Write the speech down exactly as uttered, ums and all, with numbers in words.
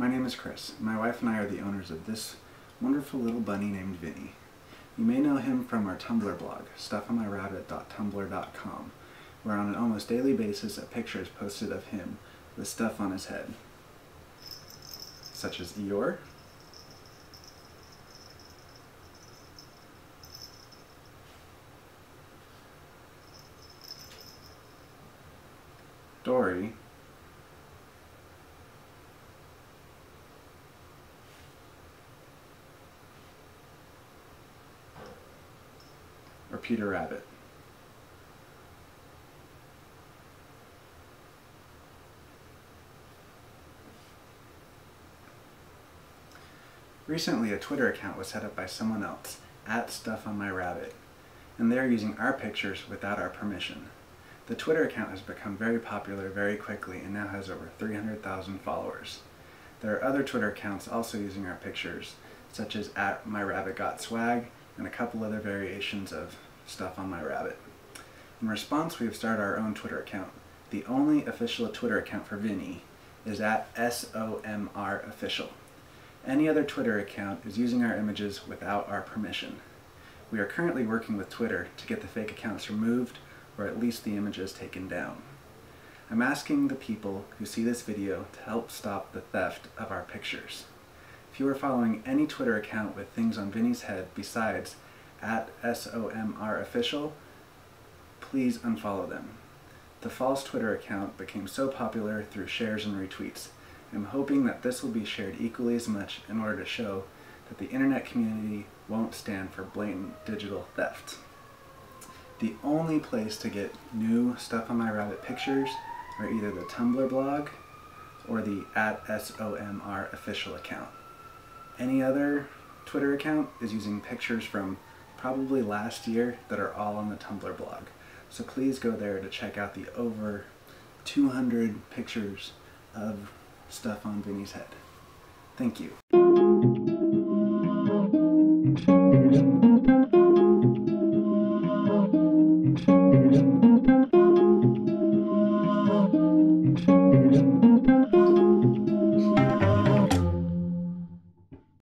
My name is Chris, and my wife and I are the owners of this wonderful little bunny named Vinnie. You may know him from our Tumblr blog, stuff on my rabbit dot tumblr dot com, where on an almost daily basis a picture is posted of him with stuff on his head, such as Eeyore, Dory, or Peter Rabbit. Recently, a Twitter account was set up by someone else, at StuffOnMyRabbit, and they're using our pictures without our permission. The Twitter account has become very popular very quickly and now has over three hundred thousand followers. There are other Twitter accounts also using our pictures, such as at MyRabbitGotSwag and a couple other variations of StuffOnMyRabbit. In response, we have started our own Twitter account. The only official Twitter account for Vinnie is at SOMRofficial. Any other Twitter account is using our images without our permission. We are currently working with Twitter to get the fake accounts removed, or at least the images taken down. I'm asking the people who see this video to help stop the theft of our pictures. If you are following any Twitter account with things on Vinnie's head besides at SOMRofficial, please unfollow them. The false Twitter account became so popular through shares and retweets. I'm hoping that this will be shared equally as much in order to show that the internet community won't stand for blatant digital theft. The only place to get new Stuff on My Rabbit pictures are either the Tumblr blog or the at SOMRofficial account. Any other Twitter account is using pictures from probably last year that are all on the Tumblr blog. So please go there to check out the over two hundred pictures of stuff on Vinnie's head. Thank you.